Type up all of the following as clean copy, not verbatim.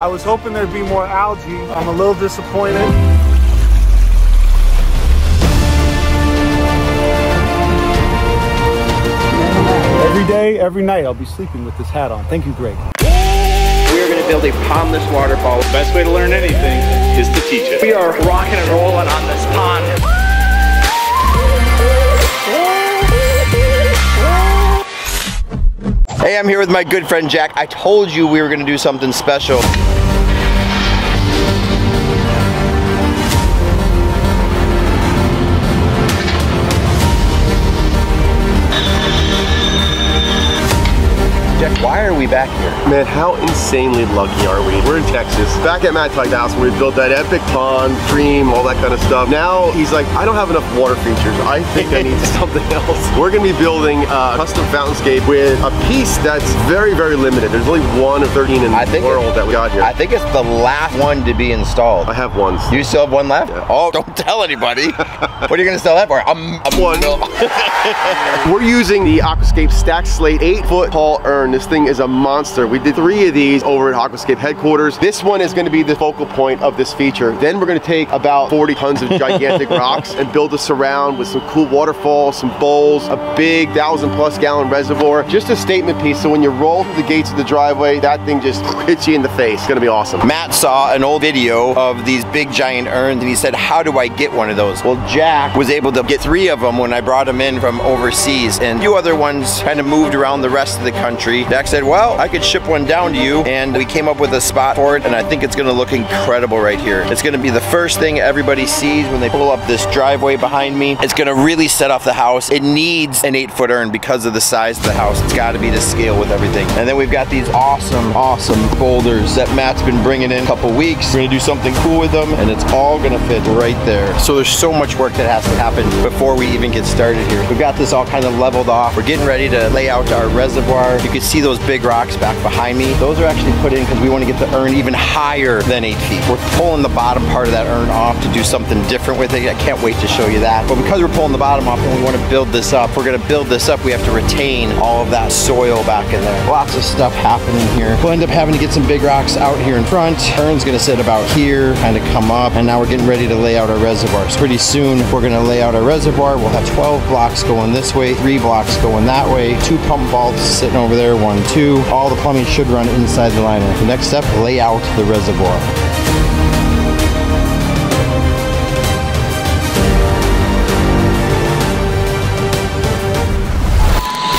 I was hoping there'd be more algae. I'm a little disappointed. Every day, every night, I'll be sleeping with this hat on. Thank you, Greg. We're gonna build a pondless waterfall. The best way to learn anything is to teach it. We are rocking and rolling on this pond. Hey, I'm here with my good friend Jaak. I told you we were gonna do something special. Jaak, why are we back here? Man, how insanely lucky are we? We're in Texas, back at Matt's house when we built that epic pond, dream, all that kind of stuff. Now he's like, I don't have enough water features. I think I need something else. We're gonna be building a custom fountainscape with a piece that's very, very limited. There's only one of 13 in the world that we got here. I think it's the last one to be installed. I have one. You still have one left? Yeah. Oh, don't tell anybody. What are you gonna sell that for? I'm one. We're using the Aquascape Stack Slate 8-foot tall urn. This thing is a monster. We did 3 of these over at Aquascape headquarters. This one is going to be the focal point of this feature. Then we're going to take about 40 tons of gigantic rocks and build a surround with some cool waterfalls, some bowls, a big 1,000+ gallon reservoir. Just a statement piece, so when you roll through the gates of the driveway, that thing just hits you in the face. It's going to be awesome. Matt saw an old video of these big giant urns and he said, how do I get one of those? Well, Jaak was able to get 3 of them when I brought them in from overseas, and a few other ones kind of moved around the rest of the country. Jaak said, well, I could ship one down to you, and we came up with a spot for it, and I think it's gonna look incredible right here. It's gonna be the first thing everybody sees when they pull up this driveway behind me. It's gonna really set off the house. It needs an 8-foot urn because of the size of the house. It's gotta be to scale with everything. And then we've got these awesome, awesome boulders that Matt's been bringing in a couple weeks. We're gonna do something cool with them, and it's all gonna fit right there. So there's so much work that has to happen before we even get started here. We've got this all kind of leveled off. We're getting ready to lay out our reservoir. You can see those big rocks back behind me. Those are actually put in because we want to get the urn even higher than 8 feet. We're pulling the bottom part of that urn off to do something different with it. I can't wait to show you that. But because we're pulling the bottom off and we want to build this up, we're going to build this up. We have to retain all of that soil back in there. Lots of stuff happening here. We'll end up having to get some big rocks out here in front. Urn's going to sit about here, kind of come up, and now we're getting ready to lay out our reservoirs. Pretty soon, we're going to lay out our reservoir. We'll have 12 blocks going this way, 3 blocks going that way, 2 pump valves sitting over there, 1, 2. All the plumbing should run inside the liner. The next step, lay out the reservoir.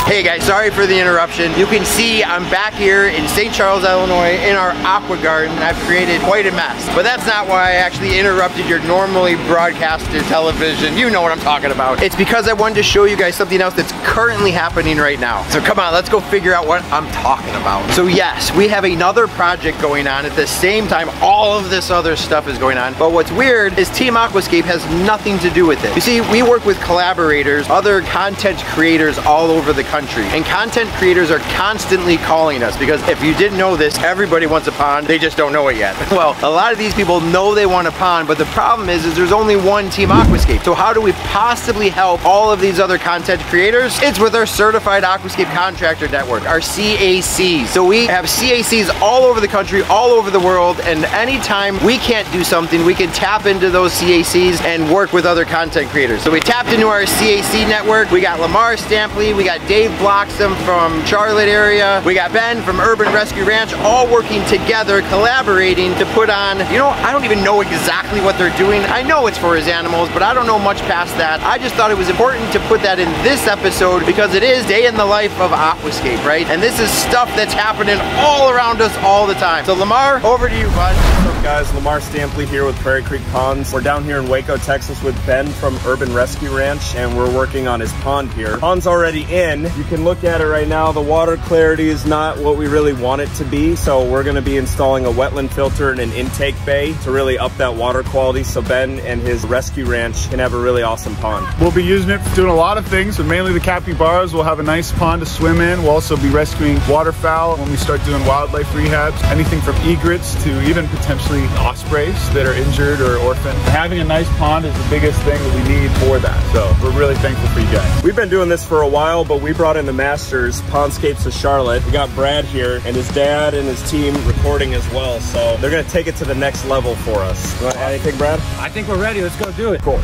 Hey guys, sorry for the interruption. You can see I'm back here in St. Charles, Illinois, in our aqua garden. I've created quite a mess, but that's not why I actually interrupted your normally broadcasted television. You know what I'm talking about. It's because I wanted to show you guys something else that's currently happening right now. So come on, let's go figure out what I'm talking about. So yes, we have another project going on at the same time all of this other stuff is going on. But what's weird is Team Aquascape has nothing to do with it. You see, we work with collaborators, other content creators all over the country. And content creators are constantly calling us because if you didn't know this, everybody wants a pond, they just don't know it yet. Well, a lot of these people know they want a pond, but the problem is there's only one Team Aquascape. So how do we possibly help all of these other content creators? It's with our Certified Aquascape Contractor Network, our CACs. So we have CACs all over the country, all over the world, and anytime we can't do something, we can tap into those CACs and work with other content creators. So we tapped into our CAC network. We got Lamar Stampley, we got Dave Bloxham from Charlotte area. We got Ben from Urban Rescue Ranch, all working together, collaborating to put on, you know, I don't even know exactly what they're doing. I know it's for his animals, but I don't know much past that. I just thought it was important to put that in this episode because it is day in the life of Aquascape, right? And this is stuff that's happening all around us all the time. So Lamar, over to you, bud. What's up, guys? Lamar Stampley here with Prairie Creek Ponds. We're down here in Waco, Texas with Ben from Urban Rescue Ranch, and we're working on his pond here. Pond's already in. You can look at it right now. The water clarity is not what we really want it to be, so we're gonna be installing a wetland filter and an intake bay to really up that water quality so Ben and his rescue ranch can have a really awesome pond. We'll be using it for doing a lot of things, but mainly the capybaras. We'll have a nice pond to swim in. We'll also be rescuing waterfowl when we start doing wildlife rehabs, anything from egrets to even potentially ospreys that are injured or orphaned. Having a nice pond is the biggest thing that we need for that, so we're really thankful for you guys. We've been doing this for a while, but we brought brought in the masters, Pondscapes of Charlotte. We got Brad here and his dad and his team recording as well. So they're gonna take it to the next level for us. You wanna add anything, Brad? I think we're ready, let's go do it. Cool.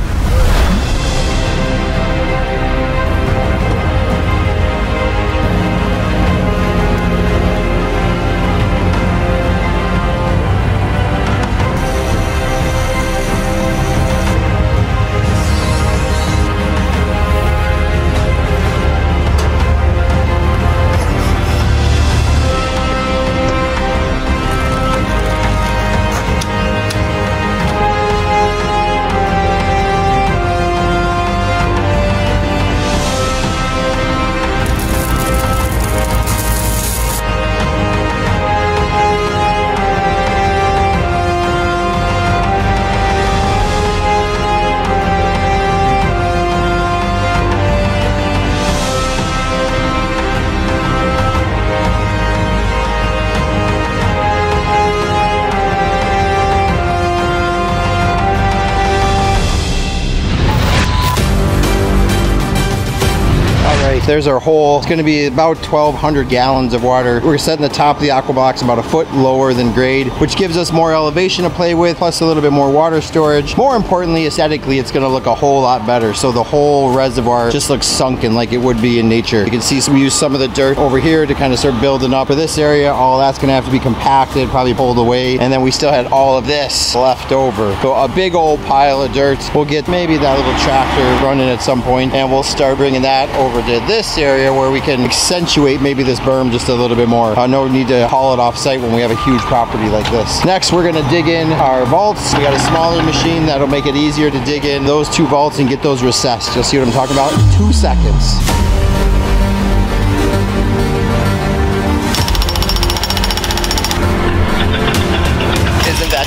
There's our hole. It's going to be about 1,200 gallons of water. We're setting the top of the aqua box about a foot lower than grade, which gives us more elevation to play with, plus a little bit more water storage. More importantly, aesthetically, it's going to look a whole lot better. So the whole reservoir just looks sunken like it would be in nature. You can see we use some of the dirt over here to kind of start building up for this area. All that's going to have to be compacted, probably pulled away. And then we still had all of this left over. So a big old pile of dirt. We'll get maybe that little tractor running at some point, and we'll start bringing that over to this area where we can accentuate maybe this berm just a little bit more. No need to haul it off site when we have a huge property like this. Next, we're gonna dig in our vaults. We got a smaller machine that'll make it easier to dig in those two vaults and get those recessed. You'll see what I'm talking about in 2 seconds.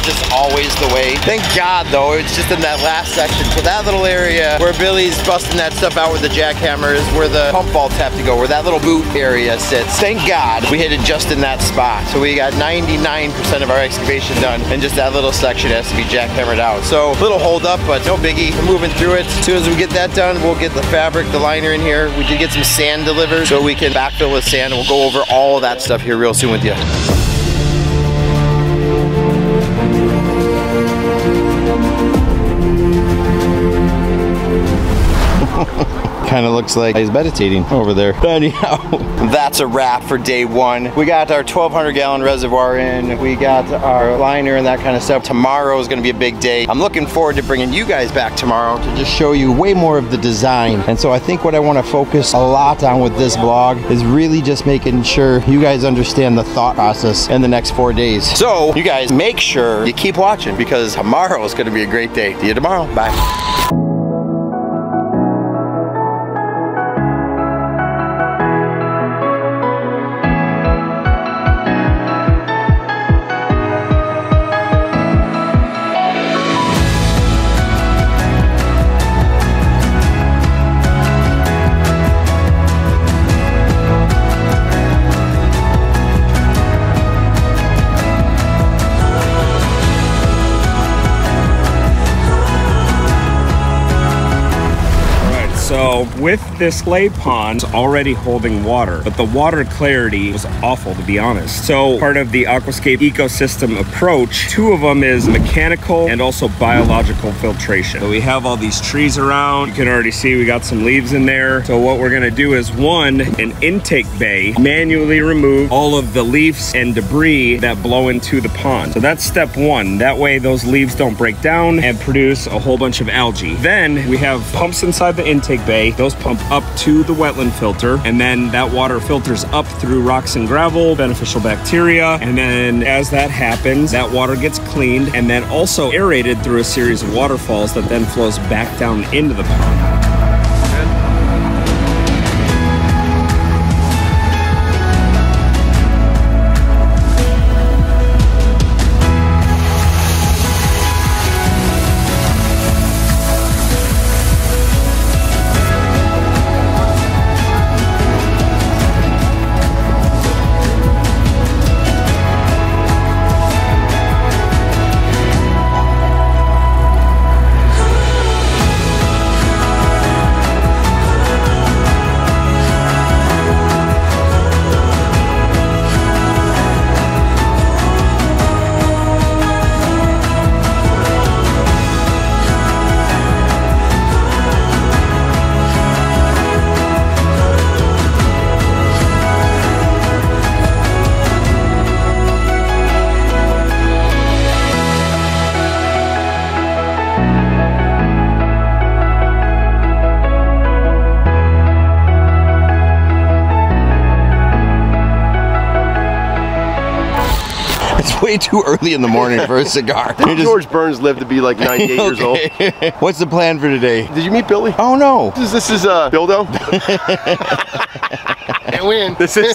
Just always the way. Thank God though, it's just in that last section. So that little area where Billy's busting that stuff out with the jackhammer is where the pump vaults have to go, where that little boot area sits. Thank God we hit it just in that spot. So we got 99% of our excavation done, and just that little section has to be jackhammered out. So little hold up, but no biggie. We're moving through it. As soon as we get that done, we'll get the fabric, the liner in here. We did get some sand delivered so we can backfill with sand. We'll go over all that stuff here real soon with you. Kind of looks like he's meditating over there. Anyhow, that's a wrap for day one. We got our 1,200 gallon reservoir in. We got our liner and that kind of stuff. Tomorrow is going to be a big day. I'm looking forward to bringing you guys back tomorrow to just show you way more of the design. And so I think what I want to focus a lot on with this vlog is really just making sure you guys understand the thought process in the next 4 days. So you guys make sure you keep watching, because tomorrow is going to be a great day. See you tomorrow. Bye. With this clay pond already holding water, but the water clarity was awful, to be honest. So part of the Aquascape ecosystem approach, two of them is mechanical and also biological filtration. So we have all these trees around. You can already see we got some leaves in there. So what we're gonna do is, one, an intake bay, manually remove all of the leaves and debris that blow into the pond. So that's step one. That way those leaves don't break down and produce a whole bunch of algae. Then we have pumps inside the intake bay. Those pump up to the wetland filter, and then that water filters up through rocks and gravel, beneficial bacteria, and then as that happens, that water gets cleaned and then also aerated through a series of waterfalls that then flows back down into the pond. too early in the morning for a cigar. George Burns lived to be like 98 years old. What's the plan for today? Did you meet Billy? Oh no. This is Dildo. And win. This is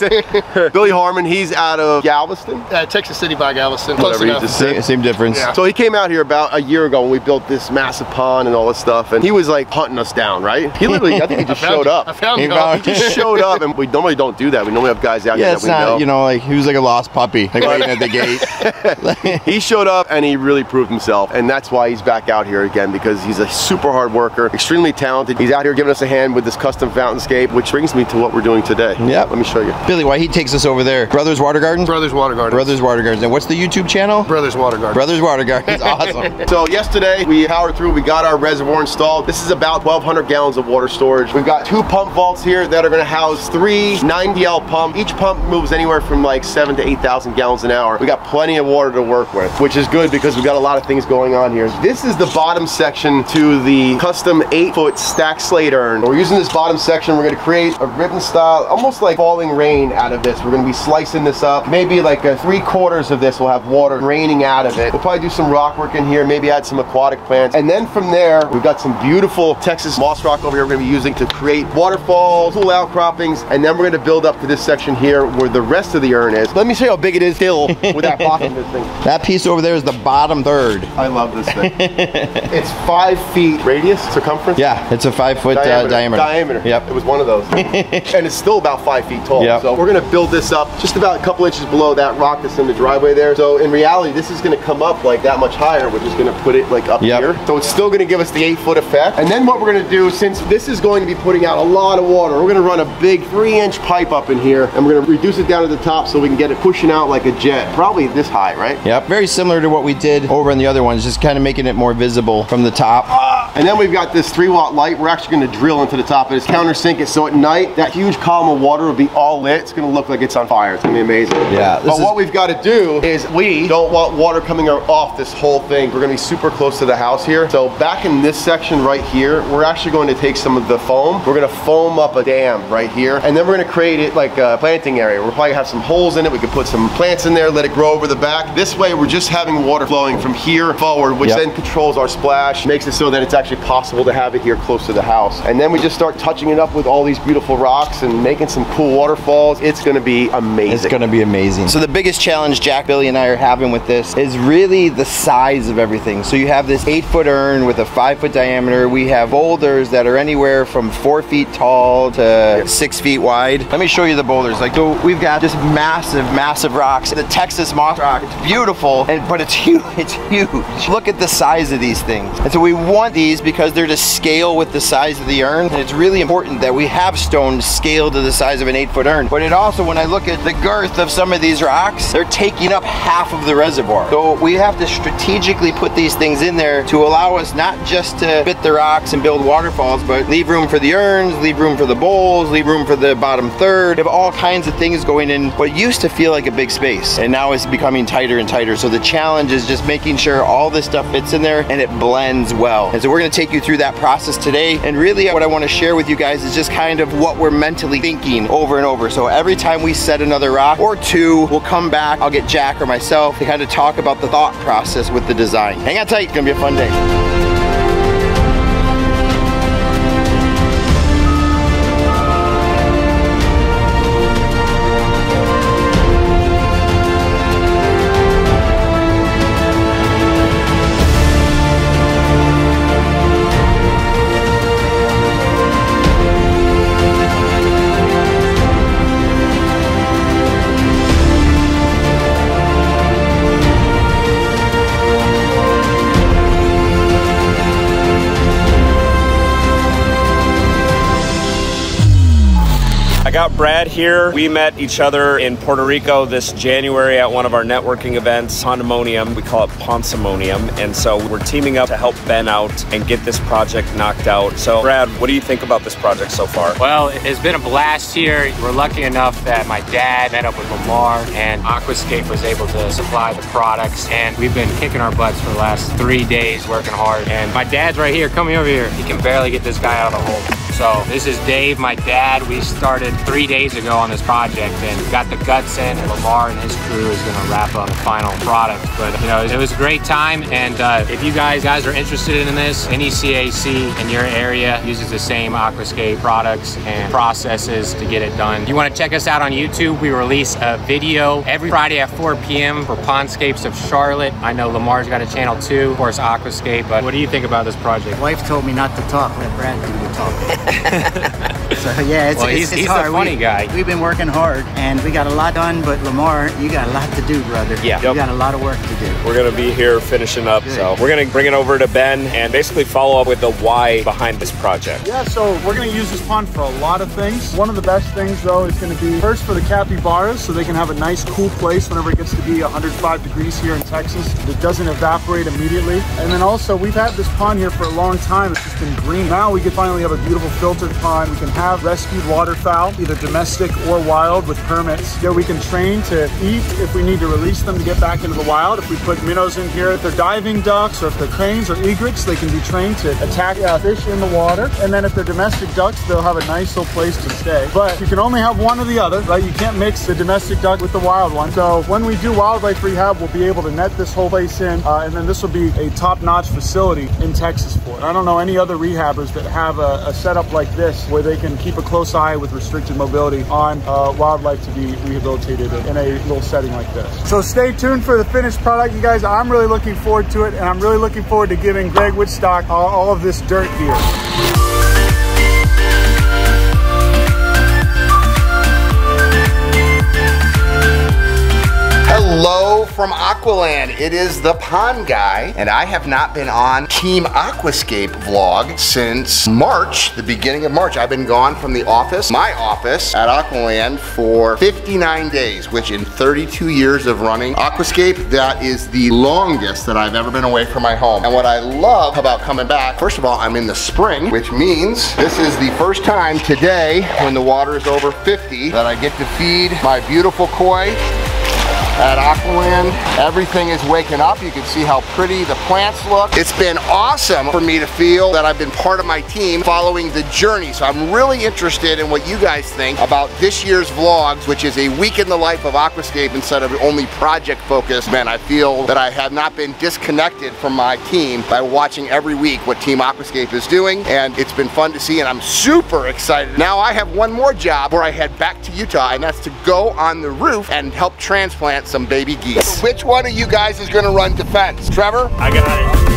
Billy Harmon. He's out of Galveston, Texas City by Galveston. Whatever, you just said. Same difference. Yeah. So he came out here about a year ago when we built this massive pond and all this stuff, and he was like hunting us down, right? He literally, I think he just showed up. I found him. He just showed up, and we normally don't do that. We normally have guys out here that we know. You know, like he was like a lost puppy, like waiting at the gate. He showed up and he really proved himself, and that's why he's back out here again, because he's a super hard worker, extremely talented. He's out here giving us a hand with this custom fountainscape, which brings me to what we're doing today. Yeah, let me show you. Billy, why he takes us over there? Brothers Water Gardens? Brothers Water Gardens. Brothers Water Gardens. And what's the YouTube channel? Brothers Water Gardens. Brothers Water Gardens. Awesome. So yesterday we powered through. We got our reservoir installed. This is about 1,200 gallons of water storage. We've got 2 pump vaults here that are going to house 3 9DL pumps. Each pump moves anywhere from like 7,000 to 8,000 gallons an hour. We got plenty of water to work with, which is good because we got a lot of things going on here. This is the bottom section to the custom 8-foot stack slate urn. We're using this bottom section. We're going to create a ribbon style, almost like falling rain out of this. We're going to be slicing this up. Maybe like a 3/4 of this will have water raining out of it. We'll probably do some rock work in here, maybe add some aquatic plants. And then from there, we've got some beautiful Texas moss rock over here we're going to be using to create waterfalls, cool outcroppings, and then we're going to build up to this section here where the rest of the urn is. Let me show you how big it is still with that bottom thing. That piece over there is the bottom third. I love this thing. It's 5 feet radius, circumference. Yeah, it's a 5 foot diameter. Yep. It was one of those. And it's still about 5 feet tall. Yep. So we're going to build this up just about a couple inches below that rock that's in the driveway there. So in reality, this is going to come up like that much higher. We're just going to put it like up here. So it's still going to give us the 8-foot effect. And then what we're going to do, since this is going to be putting out a lot of water, we're going to run a big 3-inch pipe up in here, and we're going to reduce it down to the top so we can get it pushing out like a jet, probably this high, right? Yep. Very similar to what we did over on the other ones, just kind of making it more visible from the top. And then we've got this 3-watt light. We're actually going to drill into the top of this, countersink it, so at night that huge column of water will be all lit. It's going to look like it's on fire. It's going to be amazing. Yeah. But what we've got to do is we don't want water coming off this whole thing. We're going to be super close to the house here. So back in this section right here, we're actually going to take some of the foam. We're going to foam up a dam right here, and then we're going to create it like a planting area. We'll probably have some holes in it. We could put some plants in there, let it grow over the back. This way we're just having water flowing from here forward, which then controls our splash, makes it so that it's actually possible to have it here close to the house. And then we just start touching it up with all these beautiful rocks and making some cool waterfalls. It's going to be amazing. It's going to be amazing. So the biggest challenge Jack, Billy, and I are having with this is really the size of everything. So you have this 8-foot urn with a 5-foot diameter. We have boulders that are anywhere from 4 feet tall to 6 feet wide. Let me show you the boulders. Like, so we've got just massive rocks. The Texas moss rock, it's beautiful, but it's huge. It's huge. Look at the size of these things. And so we want these because they're to scale with the size of the urn. And it's really important that we have stone scaled to the size of an 8-foot urn. But it also, when I look at the girth of some of these rocks, they're taking up half of the reservoir. So we have to strategically put these things in there to allow us not just to fit the rocks and build waterfalls, but leave room for the urns, leave room for the bowls, leave room for the bottom third. We have all kinds of things going in what used to feel like a big space, and now it's becoming tighter and tighter. So the challenge is just making sure all this stuff fits in there and it blends well. And so we're going to take you through that process today, and really what I want to share with you guys is just kind of what we're mentally thinking over and over. So every time we set another rock or two, we'll come back, I'll get Jack or myself to kind of talk about the thought process with the design. Hang on tight, it's going to be a fun day. Got Brad here. We met each other in Puerto Rico this January at one of our networking events, Pondemonium. We call it Pondemonium, and so we're teaming up to help Ben out and get this project knocked out. So Brad, what do you think about this project so far? Well, it's been a blast here. We're lucky enough that my dad met up with Lamar and Aquascape was able to supply the products, and we've been kicking our butts for the last 3 days working hard. And my dad's right here, come over here. He can barely get this guy out of the hole. So this is Dave, my dad. We started 3 days ago on this project and got the guts in. Lamar and his crew is gonna wrap up the final product. But you know, it was a great time. And if you guys are interested in this, any CAC in your area uses the same Aquascape products and processes to get it done. You wanna check us out on YouTube? We release a video every Friday at 4 p.m. for Pondscapes of Charlotte. I know Lamar's got a channel too, of course Aquascape, but what do you think about this project? My wife told me not to talk, let Brad do the talk. So yeah, it's hard. He's a funny guy. We've been working hard and we got a lot done, but Lamar, you got a lot to do, brother. Yeah. You got a lot of work to do. We're gonna be here finishing up. Good. So we're gonna bring it over to Ben and basically follow up with the why behind this project. Yeah, so we're gonna use this pond for a lot of things. One of the best things though is gonna be first for the capybaras, so they can have a nice cool place whenever it gets to be 105 degrees here in Texas. It doesn't evaporate immediately. And then also we've had this pond here for a long time. It's just been green. Now we could finally have a beautiful filtered pond. We can have rescued waterfowl, either domestic or wild, with permits. Here we can train to eat if we need to release them to get back into the wild. If we put minnows in here, if they're diving ducks or if they're cranes or egrets, they can be trained to attack fish in the water. And then if they're domestic ducks, they'll have a nice little place to stay. But you can only have one or the other, right? You can't mix the domestic duck with the wild one. So when we do wildlife rehab, we'll be able to net this whole place in, and then this will be a top-notch facility in Texas for it. I don't know any other rehabbers that have a setup like this where they can keep a close eye with restricted mobility on wildlife to be rehabilitated in a little setting like this. So stay tuned for the finished product, you guys. I'm really looking forward to it, and I'm really looking forward to giving Greg Woodstock all of this dirt here. Hello from Aqualand. It is the Pond Guy, and I have not been on Team Aquascape vlog since March, the beginning of March. I've been gone from the office, my office at Aqualand, for 59 days, which in 32 years of running Aquascape, that is the longest that I've ever been away from my home. And what I love about coming back, first of all, I'm in the spring, which means this is the first time today when the water is over 50 that I get to feed my beautiful koi. At Aqualand, everything is waking up. You can see how pretty the plants look. It's been awesome for me to feel that I've been part of my team following the journey. So I'm really interested in what you guys think about this year's vlogs, which is a week in the life of Aquascape instead of only project focused. Man, I feel that I have not been disconnected from my team by watching every week what Team Aquascape is doing, and it's been fun to see, and I'm super excited. Now I have one more job where I head back to Utah, and that's to go on the roof and help transplant some baby geese. Which one of you guys is gonna run defense? Trevor? I got it.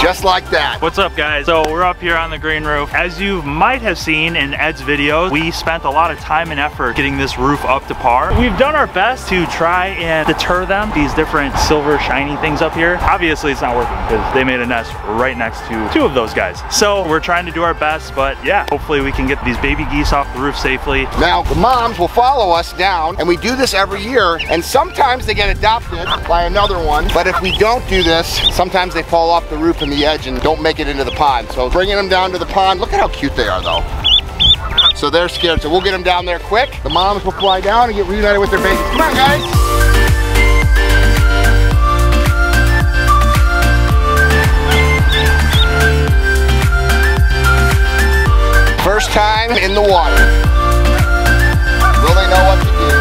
Just like that. What's up, guys? So we're up here on the green roof. As you might have seen in Ed's video, we spent a lot of time and effort getting this roof up to par. We've done our best to try and deter them, these different silver shiny things up here. Obviously it's not working because they made a nest right next to two of those guys. So we're trying to do our best, but yeah, hopefully we can get these baby geese off the roof safely. Now the moms will follow us down, and we do this every year, and sometimes they get adopted by another one. But if we don't do this, sometimes they fall off the roof and the edge and don't make it into the pond. So bringing them down to the pond. Look at how cute they are though. So they're scared, so we'll get them down there quick. The moms will fly down and get reunited with their babies. Come on, guys. First time in the water. Will they know what to do?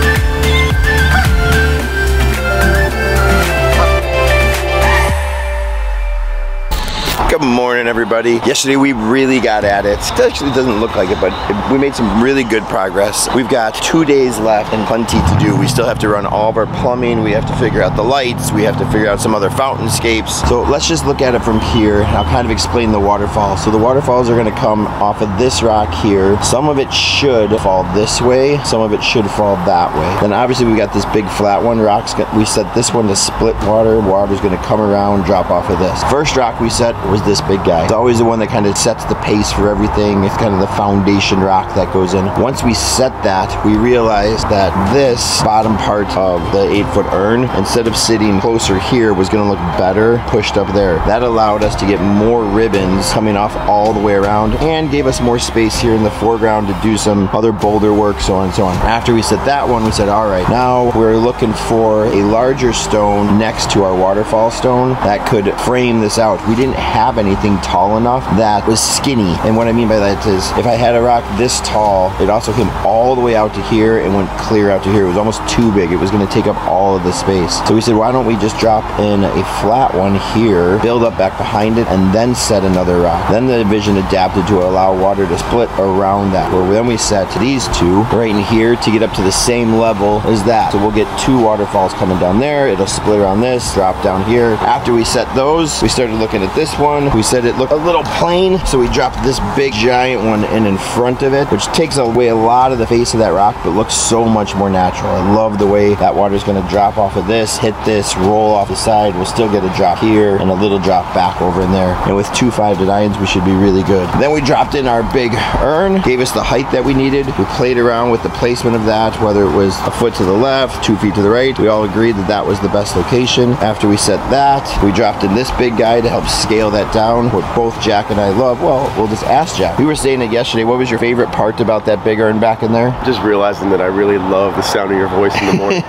Good morning, everybody. Yesterday we really got at it. It actually doesn't look like it, but we made some really good progress. We've got 2 days left and plenty to do. We still have to run all of our plumbing. We have to figure out the lights. We have to figure out some other fountainscapes. So let's just look at it from here. I'll kind of explain the waterfall. So the waterfalls are gonna come off of this rock here. Some of it should fall this way. Some of it should fall that way. Then obviously we got this big flat one. Rocks, we set this one to split water. Water's gonna come around, drop off of this. First rock we set was this big big guy. It's always the one that kind of sets the pace for everything. It's kind of the foundation rock that goes in. Once we set that, we realized that this bottom part of the 8-foot urn, instead of sitting closer here, was gonna look better pushed up there. That allowed us to get more ribbons coming off all the way around and gave us more space here in the foreground to do some other boulder work, so on and so on. After we set that one, we said, all right, now we're looking for a larger stone next to our waterfall stone that could frame this out. We didn't have anything tall enough that was skinny. And what I mean by that is, if I had a rock this tall, it also came all the way out to here and went clear out to here. It was almost too big. It was gonna take up all of the space. So we said, why don't we just drop in a flat one here, build up back behind it, and then set another rock. Then the vision adapted to allow water to split around that. Well, then we set these two right in here to get up to the same level as that. So we'll get two waterfalls coming down there. It'll split around this, drop down here. After we set those, we started looking at this one. We said it looked a little plain, so we dropped this big giant one in front of it, which takes away a lot of the face of that rock, but looks so much more natural. I love the way that water's gonna drop off of this, hit this, roll off the side. We'll still get a drop here and a little drop back over in there. And with 2 5-9s, we should be really good. Then we dropped in our big urn, gave us the height that we needed. We played around with the placement of that, whether it was a foot to the left, 2 feet to the right. We all agreed that that was the best location. After we set that, we dropped in this big guy to help scale that down, what both Jaak and I love. Well, we'll just ask Jaak. We were saying it yesterday. What was your favorite part about that big urn back in there? Just realizing that I really love the sound of your voice in the morning.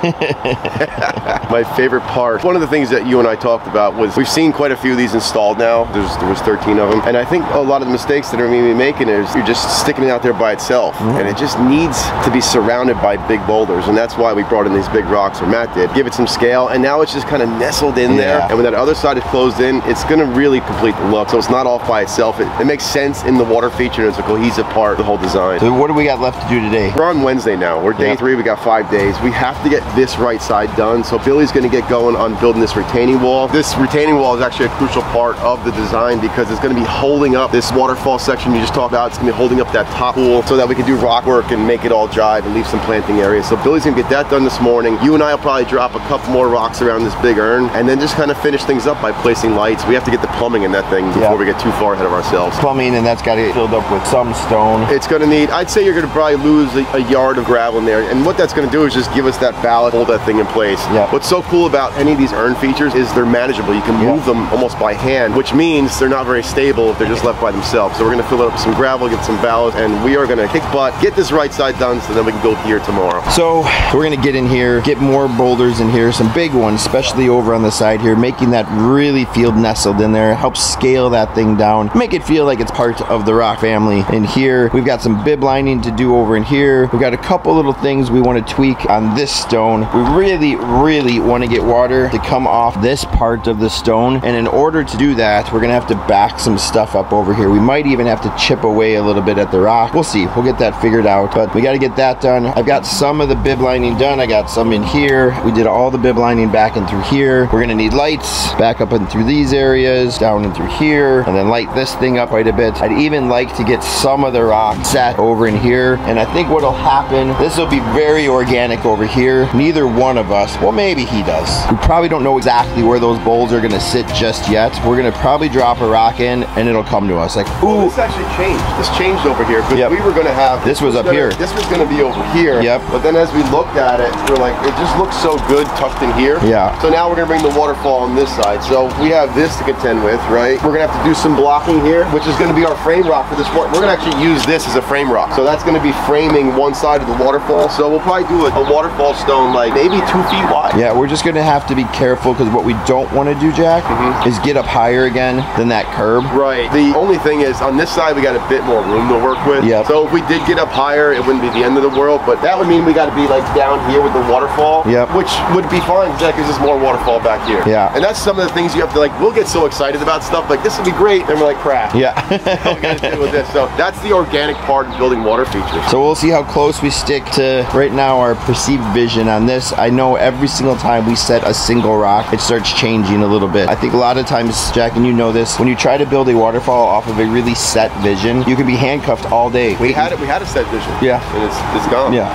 My favorite part, one of the things that you and I talked about was, we've seen quite a few of these installed now. There was 13 of them. And I think a lot of the mistakes that are maybe making is you're just sticking it out there by itself. Mm-hmm. And it just needs to be surrounded by big boulders. And that's why we brought in these big rocks, or Matt did, give it some scale. And now it's just kind of nestled in there. And when that other side is closed in, it's gonna really complete the look. So it's not off by itself. It makes sense in the water feature. It's a cohesive part of the whole design. So what do we got left to do today? We're on Wednesday now. We're day 3, we got 5 days. We have to get this right side done. So Billy's gonna get going on building this retaining wall. This retaining wall is actually a crucial part of the design because it's gonna be holding up this waterfall section you just talked about. It's gonna be holding up that top pool so that we can do rock work and make it all jive and leave some planting areas. So Billy's gonna get that done this morning. You and I will probably drop a couple more rocks around this big urn and then just kind of finish things up by placing lights. We have to get the plumbing in that thing before we get too far ahead of ourselves. Plumbing, and that's gotta get filled up with some stone. It's gonna need, I'd say you're gonna probably lose a yard of gravel in there. And what that's gonna do is just give us that ballast, hold that thing in place. Yeah. What's so cool about any of these urn features is they're manageable. You can move them almost by hand, which means they're not very stable if they're just left by themselves. So we're gonna fill it up with some gravel, get some ballast, and we are gonna kick butt, get this right side done so then we can go here tomorrow. So we're gonna get in here, get more boulders in here, some big ones, especially over on the side here, making that really feel nestled in there, help scale that thing down, make it feel like it's part of the rock family in here. We've got some bib lining to do over in here. We've got a couple little things we wanna tweak on this stone. We really, really wanna get water to come off this part of the stone. And in order to do that, we're gonna have to back some stuff up over here. We might even have to chip away a little bit at the rock. We'll see, we'll get that figured out, but we gotta get that done. I've got some of the bib lining done. I got some in here. We did all the bib lining back and through here. We're gonna need lights back up and through these areas, down and through here, and then light this thing up quite a bit. I'd even like to get some of the rock set over in here. And I think what'll happen, this will be very organic over here. Neither one of us, well, maybe he does. We probably don't know exactly where those bowls are gonna sit just yet. We're gonna probably drop a rock in and it'll come to us like, ooh. Well, this actually changed. This changed over here because we were gonna have, this was up here. This was gonna be over here. Yep. But then as we looked at it, we're like, it just looks so good tucked in here. Yeah. So now we're gonna bring the waterfall on this side. So we have this to contend with, right? We're gonna have to do some blocking here, which is gonna be our frame rock for this one. We're gonna actually use this as a frame rock. So that's gonna be framing one side of the waterfall. So we'll probably do a waterfall stone like maybe 2 feet wide. Yeah, we're just gonna have to be careful because what we don't wanna do, Jaak, is get up higher again than that curb. Right, the only thing is on this side, we got a bit more room to work with. Yep. So if we did get up higher, it wouldn't be the end of the world, but that would mean we gotta be like down here with the waterfall, which would be fine because that gives us more waterfall back here. Yeah. And that's some of the things you have to like, we'll get so excited about stuff, like this will be great, and we're like, crap. Yeah. We gotta deal with this. So that's the organic part of building water features. So we'll see how close we stick to right now our perceived vision on this. I know every single time we set a single rock, it starts changing a little bit. I think a lot of times, Jaak, and you know this, when you try to build a waterfall off of a really set vision, you can be handcuffed all day. We had a set vision. Yeah. And it's gone. Yeah.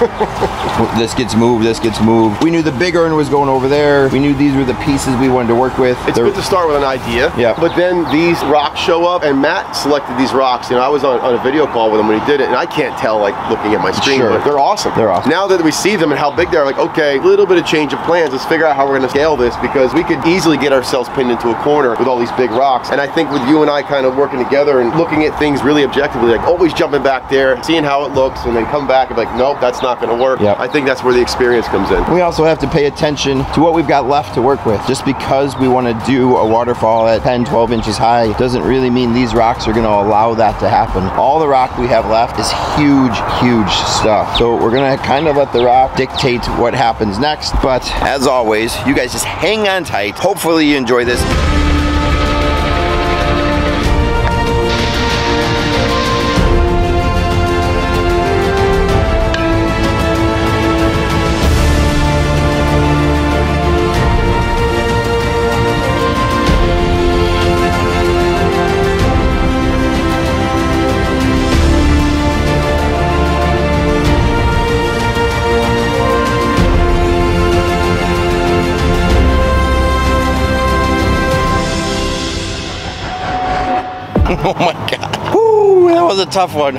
This gets moved, this gets moved. We knew the big urn was going over there. We knew these were the pieces we wanted to work with. It's good to start with an idea. Yeah. But then the these rocks show up, and Matt selected these rocks, and I was on a video call with him when he did it, and I can't tell, like, looking at my screen, sure, but they're awesome. They're awesome. Now that we see them and how big they are, like, okay, a little bit of change of plans. Let's figure out how we're gonna scale this, because we could easily get ourselves pinned into a corner with all these big rocks. And I think with you and I kind of working together and looking at things really objectively, like always jumping back there, seeing how it looks, and then come back and be like, nope, that's not gonna work. Yep. I think that's where the experience comes in. We also have to pay attention to what we've got left to work with. Just because we wanna do a waterfall at 10, 12 inches high doesn't really mean these rocks are gonna allow that to happen. All the rock we have left is huge, huge stuff. So we're gonna kind of let the rock dictate what happens next. But as always, you guys just hang on tight. Hopefully you enjoy this. Oh my God. Woo, that was a tough one.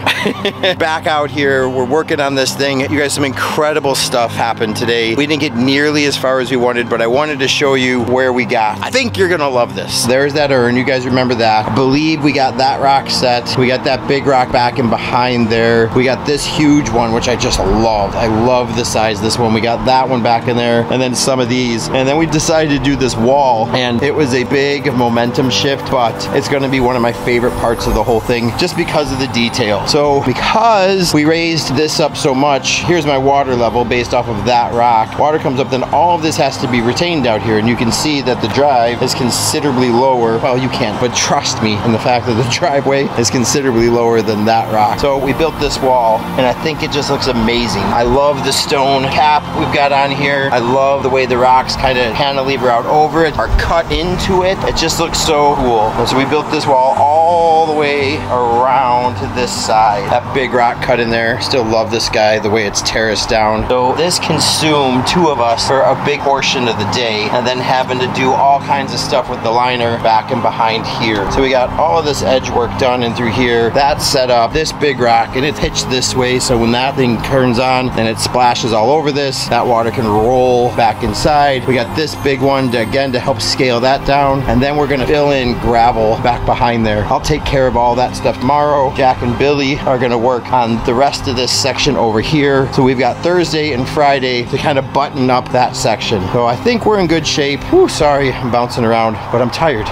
Back out here, we're working on this thing. You guys, some incredible stuff happened today. We didn't get nearly as far as we wanted, but I wanted to show you where we got. I think you're gonna love this. There's that urn, you guys remember that. I believe we got that rock set. We got that big rock back and behind there. We got this huge one, which I just loved. I love the size of this one. We got that one back in there, and then some of these. And then we decided to do this wall, and it was a big momentum shift, but it's gonna be one of my favorite parts of the whole thing, just because of the detail. So because we raised this up so much, here's my water level based off of that rock. Water comes up, then all of this has to be retained out here, and you can see that the drive is considerably lower. Well, you can't, but trust me in the fact that the driveway is considerably lower than that rock. So we built this wall, and I think it just looks amazing. I love the stone cap we've got on here. I love the way the rocks kind of cantilever out over it, are cut into it. It just looks so cool. And so we built this wall all the way around to this side. That big rock cut in there. Still love this guy, the way it's terraced down. So this consumed two of us for a big portion of the day, and then having to do all kinds of stuff with the liner back and behind here. So we got all of this edge work done and through here. That's set up, this big rock, and it's hitched this way, so when that thing turns on and it splashes all over this, that water can roll back inside. We got this big one to, again, to help scale that down, and then we're gonna fill in gravel back behind there. I'll take care of all that stuff tomorrow. Jaak and Billy are gonna work on the rest of this section over here. So we've got Thursday and Friday to kind of button up that section. So I think we're in good shape. Ooh, sorry, I'm bouncing around, but I'm tired.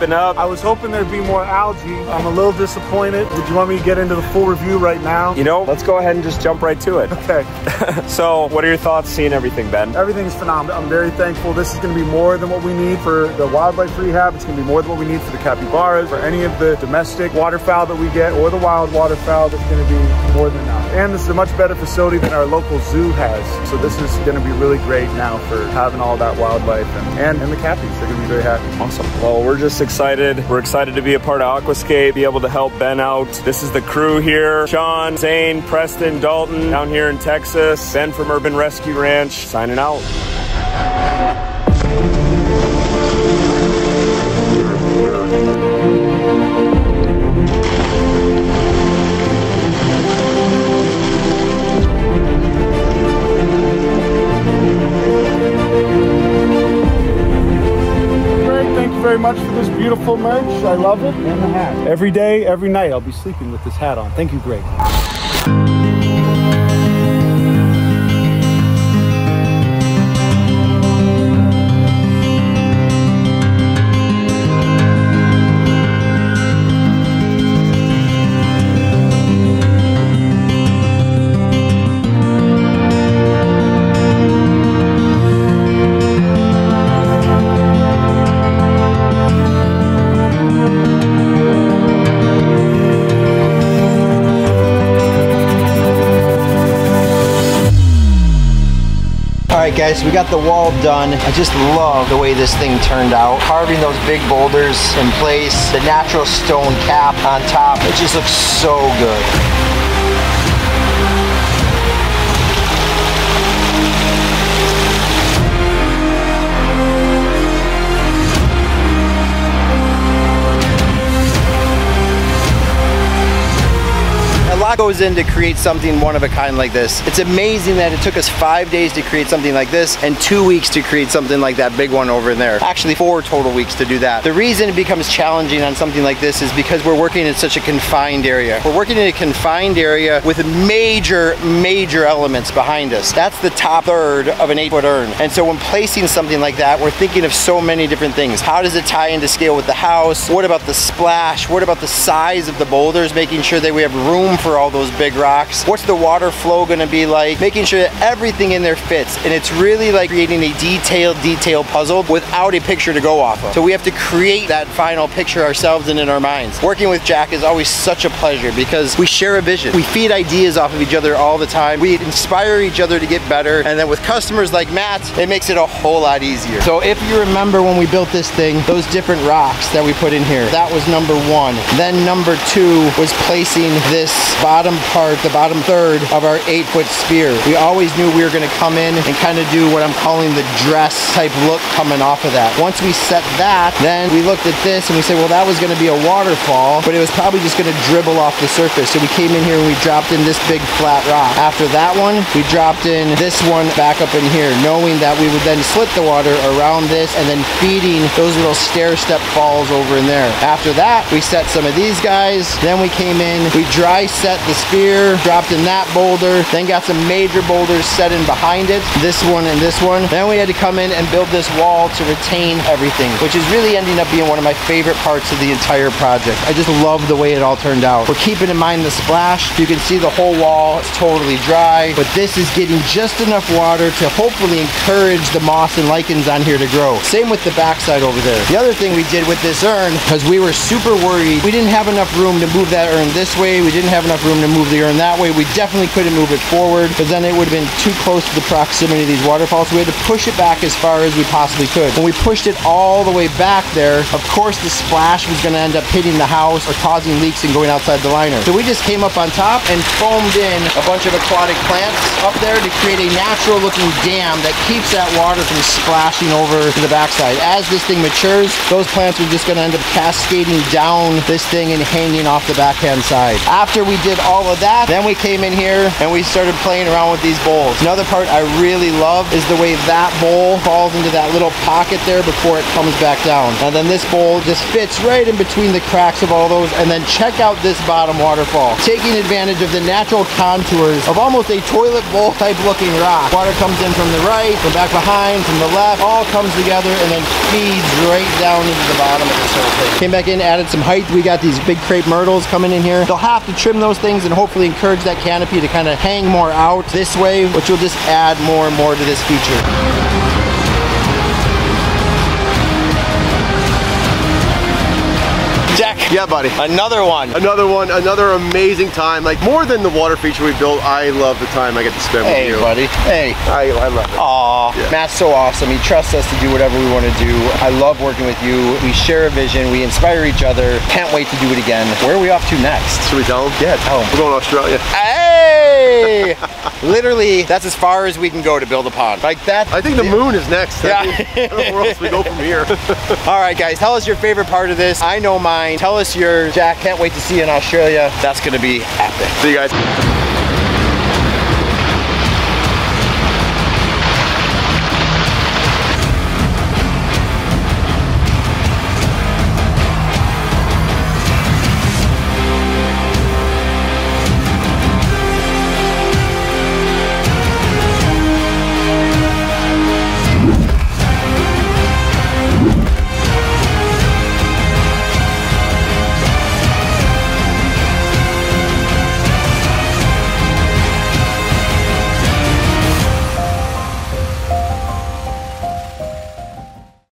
Up. I was hoping there'd be more algae. I'm a little disappointed. Would you want me to get into the full review right now? You know, let's go ahead and just jump right to it. Okay. So what are your thoughts seeing everything, Ben? Everything's phenomenal. I'm very thankful. This is going to be more than what we need for the wildlife rehab. It's going to be more than what we need for the capybaras, for any of the domestic waterfowl that we get, or the wild waterfowl. That's going to be more than enough. And this is a much better facility than our local zoo has. So this is going to be really great now for having all that wildlife and the cappies. They're going to be very happy. Awesome. Well, we're just excited. We're excited to be a part of Aquascape, be able to help Ben out. This is the crew here. Sean, Zane, Preston, Dalton, down here in Texas. Ben from Urban Rescue Ranch, signing out. very much for this beautiful merch. I love it. And the hat. Every day, every night, I'll be sleeping with this hat on. Thank you, Greg. Guys, we got the wall done. I just love the way this thing turned out. Carving those big boulders in place, the natural stone cap on top, it just looks so good. A lot goes in to create something one of a kind like this. It's amazing that it took us 5 days to create something like this and 2 weeks to create something like that big one over there. Actually 4 total weeks to do that. The reason it becomes challenging on something like this is because we're working in such a confined area. We're working in a confined area with major, major elements behind us. That's the top third of an 8-foot urn. And so when placing something like that, we're thinking of so many different things. How does it tie into scale with the house? What about the splash? What about the size of the boulders? Making sure that we have room for all those big rocks. What's the water flow gonna be like? Making sure that everything in there fits. And it's really like creating a detailed puzzle without a picture to go off of. So we have to create that final picture ourselves and in our minds. Working with Jaak is always such a pleasure because we share a vision. We feed ideas off of each other all the time. We inspire each other to get better. And then with customers like Matt, it makes it a whole lot easier. So if you remember when we built this thing, those different rocks that we put in here, that was number 1. Then number 2 was placing this bottom part, the bottom third of our 8-foot sphere. We always knew we were gonna come in and kind of do what I'm calling the dress type look coming off of that. Once we set that, then we looked at this and we said, well, that was gonna be a waterfall, but it was probably just gonna dribble off the surface. So we came in here and we dropped in this big flat rock. After that one, we dropped in this one back up in here, knowing that we would then slit the water around this and then feeding those little stair step falls over in there. After that, we set some of these guys. Then we came in, we dry set the sphere, dropped in that boulder, then got some major boulders set in behind it, this one and this one. Then we had to come in and build this wall to retain everything, which is really ending up being one of my favorite parts of the entire project. I just love the way it all turned out. We're keeping in mind the splash. You can see the whole wall, it's totally dry, but this is getting just enough water to hopefully encourage the moss and lichens on here to grow. Same with the backside over there. The other thing we did with this urn, because we were super worried, we didn't have enough room to move that urn this way, we didn't have enough room to move the urn that way. We definitely couldn't move it forward because then it would have been too close to the proximity of these waterfalls. We had to push it back as far as we possibly could. When we pushed it all the way back there, of course the splash was going to end up hitting the house or causing leaks and going outside the liner. So we just came up on top and foamed in a bunch of aquatic plants up there to create a natural looking dam that keeps that water from splashing over to the backside. As this thing matures, those plants are just going to end up cascading down this thing and hanging off the backhand side. After we did all of that, then we came in here and we started playing around with these bowls. Another part I really love is the way that bowl falls into that little pocket there before it comes back down. And then this bowl just fits right in between the cracks of all those. And then check out this bottom waterfall, taking advantage of the natural contours of almost a toilet bowl type looking rock. Water comes in from the right, from back behind, from the left, all comes together and then feeds right down into the bottom of this whole thing. Came back in, added some height. We got these big crepe myrtles coming in here. They'll have to trim those things and hopefully encourage that canopy to kind of hang more out this way, which will just add more and more to this feature. Jack. Yeah, buddy. Another one. Another one. Another amazing time. Like, more than the water feature we built, I love the time I get to spend with you. Hey, buddy. Hey. I love it. Aw. Yeah. Matt's so awesome. He trusts us to do whatever we want to do. I love working with you. We share a vision. We inspire each other. Can't wait to do it again. Where are we off to next? Should we tell him? Yeah, tell him. We're going to Australia. Hey! Literally, that's as far as we can go to build a pond. Like that. I think the moon is next. Yeah. I don't know where else we go from here. All right, guys. Tell us your favorite part of this. I know mine. Tell us yours. Jaak, can't wait to see you in Australia. That's going to be epic. See you guys.